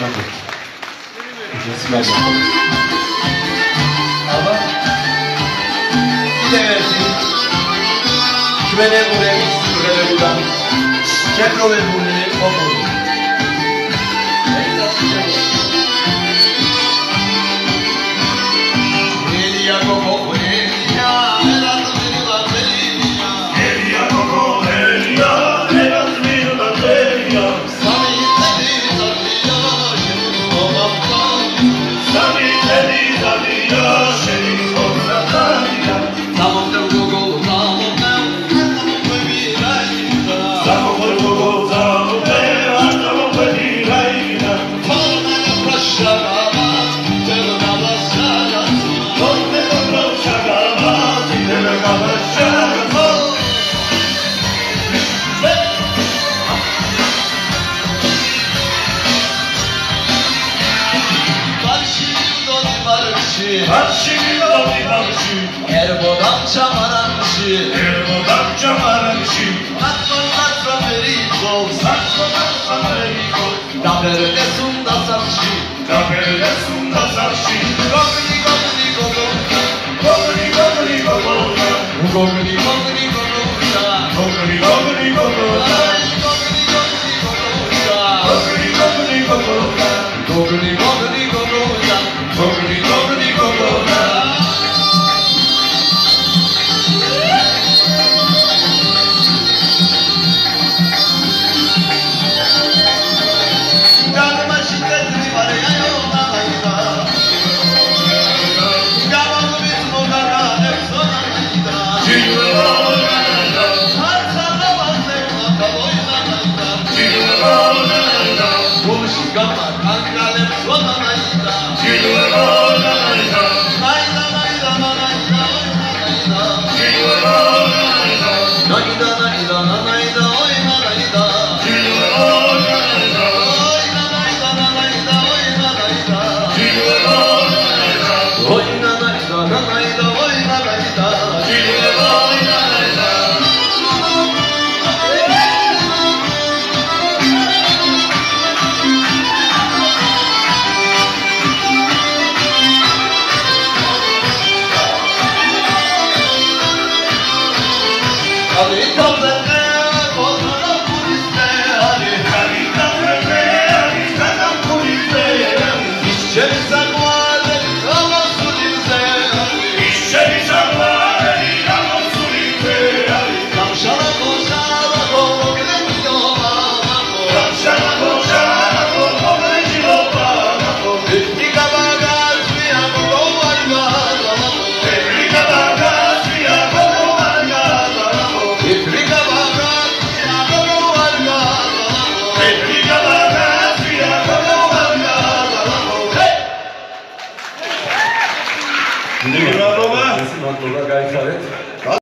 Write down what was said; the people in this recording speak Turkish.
Ama Bravo, Bravo, Bravo, Bravo, Bravo,